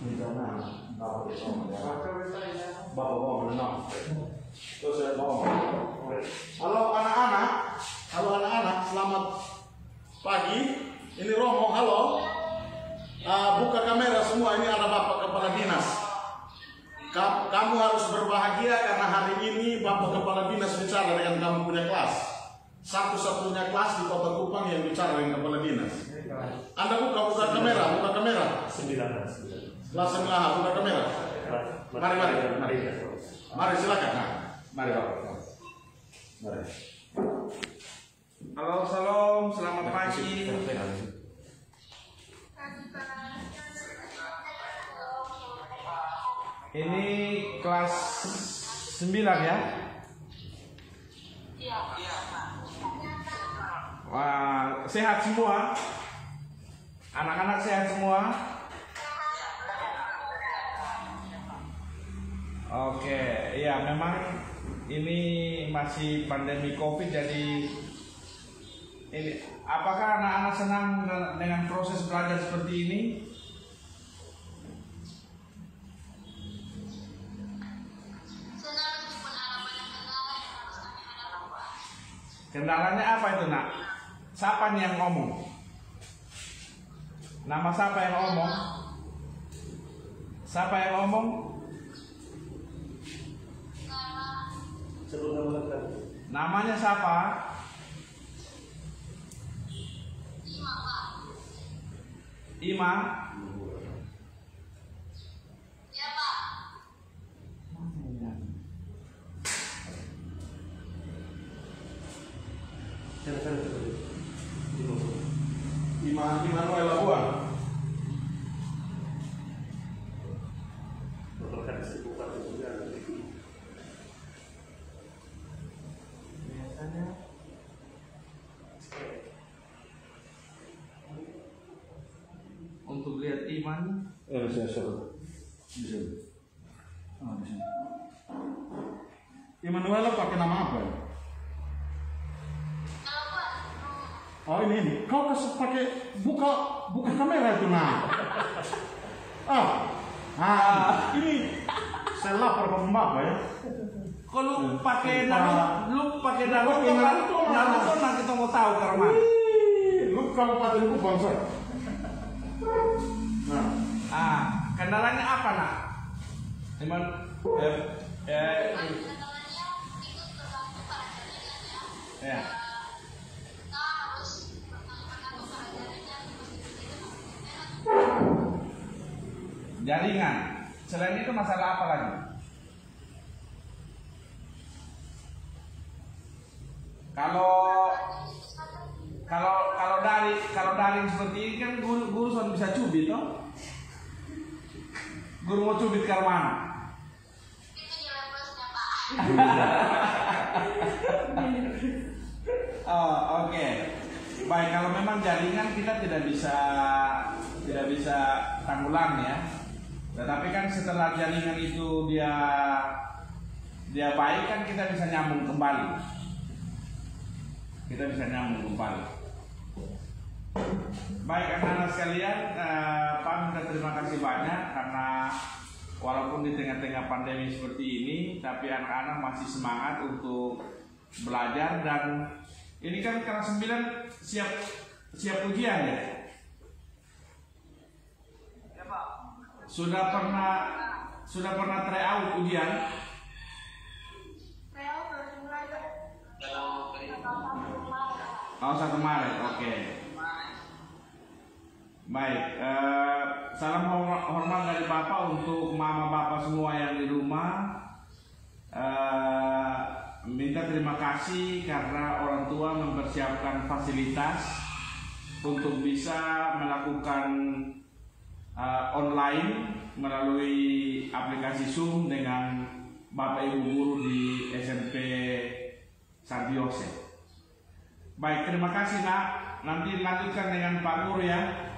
Halo anak-anak, selamat pagi. Ini Romo, halo. Buka kamera semua, ini ada Bapak Kepala Dinas. Kamu harus berbahagia karena hari ini Bapak Kepala Dinas bicara dengan kamu punya kelas. Satu-satunya kelas di Kota Kupang yang bicara dengan Kepala Dinas. Anda buka kamera, buka kamera. 19. Langsung lah, buka kamera. Mari silakan. Mari Bapak. Mari. Halo, salam, selamat pagi. Ini kelas 9 ya? Iya. Wah, sehat semua. Anak-anak sehat semua. Oke, ya memang ini masih pandemi COVID, jadi ini apakah anak-anak senang dengan proses belajar seperti ini? Senang meskipun ada banyak kendala yang harus kami hadapi. Kendalanya apa itu, Nak? Siapa yang ngomong? Nama siapa yang ngomong? Siapa yang ngomong? Namanya siapa? Ima? Ya, Pak. Ima Noel Abuan. Untuk lihat iman, Immanuel pakai nama apa? Oh ini. Kau kasih pakai buka kamera itu, Nah. Ini saya lapar ke Bapak ya. Kalau pakai nama, lu pakai nama itu nanti kita mau tahu karena lu Kabupaten Kupang. Nah, kendalanya apa, Nak? Cuman ya. Jaringan. Selain itu masalah apa lagi? Kalau daring seperti ini kan guru sudah bisa cubit toh. Guru mau cubit ke mana? Itu nilai plusnya, Pak. Oke. Baik, kalau memang jaringan kita tidak bisa tanggulang ya. Tetapi kan setelah jaringan itu dia baik kan kita bisa nyambung kembali. Baik anak-anak sekalian, Pak minta terima kasih banyak karena walaupun di tengah-tengah pandemi seperti ini, tapi anak-anak masih semangat untuk belajar. Dan ini kan kelas 9 siap ujian ya? Ya, Pak. Sudah pernah tryout ujian? Tryout baru mulai tanggal 1 Maret. Oke. Baik, salam hormat dari Bapak untuk Mama Bapak semua yang di rumah. Minta terima kasih karena orang tua mempersiapkan fasilitas untuk bisa melakukan online melalui aplikasi Zoom dengan Bapak Ibu Guru di SMP St Yosep. Baik, terima kasih, Nak. Nanti lanjutkan dengan Pak Guru ya.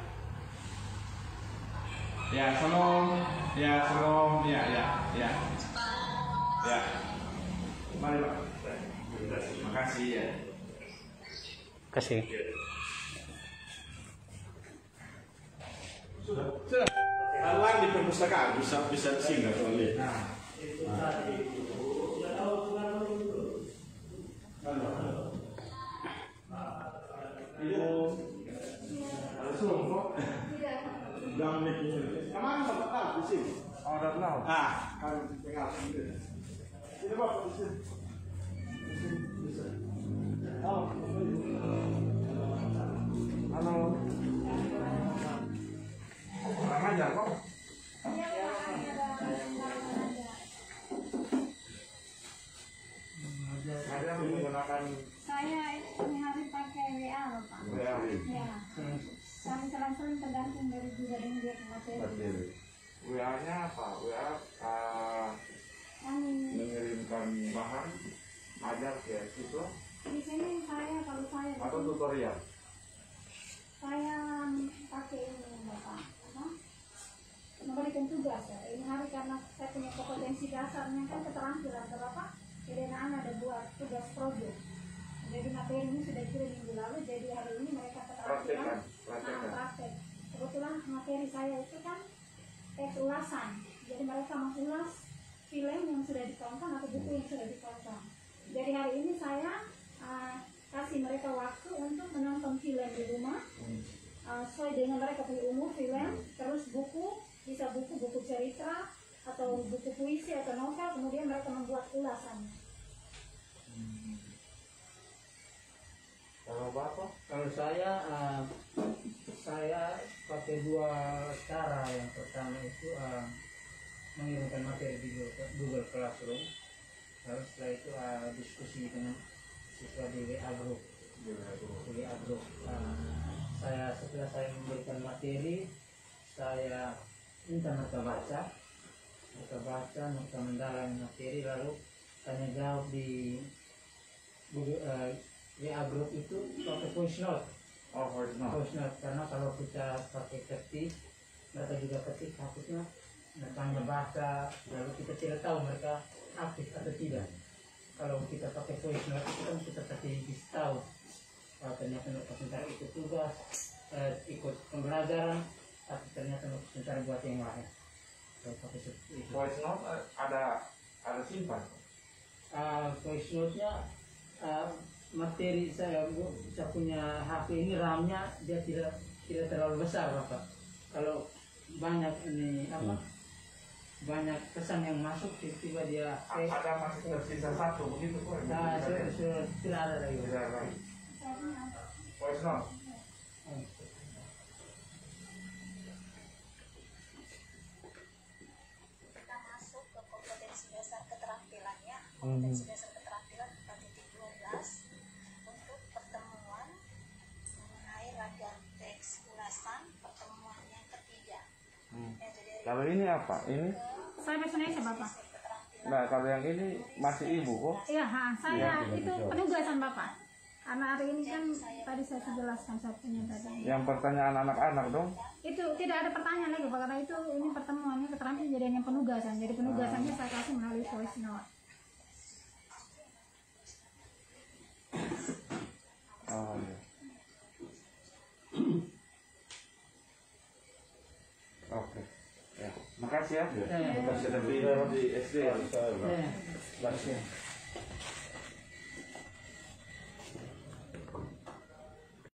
Ya, salam. Mari, Pak. Terima kasih ya. Kasih. Sudah. Taruhan di perpustakaan bisa singgah soalnya. Nah, itu tadi itu sudah tahu pengaruh itu. Itu langsung kok. Tidak. Kamu dapat tahu di sini. Oh, dapat tahu. Ah, kalau tinggal sini. Ini apa di sini? Oh, halo. Kurang ajar kok. Saya menggunakan. Saya ini harus pakai WA loh Pak. WA. Ya. Kami selalu tergantung dari DARING dia ke materi. WA-nya apa? WA mengirimkan bahan ajar ya gitu. Di sini saya kalau saya. Atau tutorial. Saya pakai ini Bapak. Memberikan tugas ya, ini hari karena saya punya kompetensi dasarnya kan keterampilan Bapak, jadi anak-anak ada buat tugas project, jadi materi ini sudah kirim minggu lalu, jadi hari ini mereka keterampilan praktek. Kebetulan materi saya itu kan tes ulasan, jadi mereka mengulas film yang sudah ditonton atau buku yang sudah ditonton. Jadi hari ini saya kasih mereka waktu untuk menonton film di rumah, sesuai dengan mereka punya umur film, terus buku, bisa buku-buku cerita atau buku puisi atau novel, kemudian mereka membuat ulasan. Kalau Bapak? Kalau saya pakai dua cara. Yang pertama itu mengirimkan materi di Google Classroom, lalu setelah itu diskusi dengan siswa di WA Group. Setelah saya memberikan materi, saya minta mereka baca, mereka mendalam materi, lalu tanya jawab di WA group itu pakai voice note. Oh, voice note, karena kalau kita pakai ketik, mereka juga ketik, takutnya mereka baca, lalu kita tidak tahu mereka aktif atau tidak. Kalau kita pakai voice note itu kan kita kasih tahu, kalau ternyata mereka sebentar ikut tugas, ikut pembelajaran, tapi ternyata sebentar buat yang lain. Voice note ada simpan? Voice note-nya materi saya punya HP ini RAM-nya dia tidak terlalu besar Bapak. Kalau banyak ini apa? Banyak pesan yang masuk tiba-tiba dia ada masih tersisa satu begitu kok. Nah, tidak ada lagi. Voice note. Kompetensi dasar keterampilan 4.12 untuk pertemuan mengenai ragam teks ulasan, pertemuan yang ketiga. Kalau ini apa? Ini? Saya bahasa Indonesia Bapak. Nah, kalau yang ini masih Ibu kok? Iya, saya itu penugasan Bapak. Karena hari ini kan tadi saya jelaskan satunya tadi. Yang pertanyaan anak-anak dong? Itu tidak ada pertanyaan lagi Pak, karena itu ini pertemuannya keterampilan jadi hanya penugasan. Jadi penugasannya saya kasih melalui voice note. Oh, iya. Oke. Ya, makasih ya. Terima kasih di SD. Terima kasih.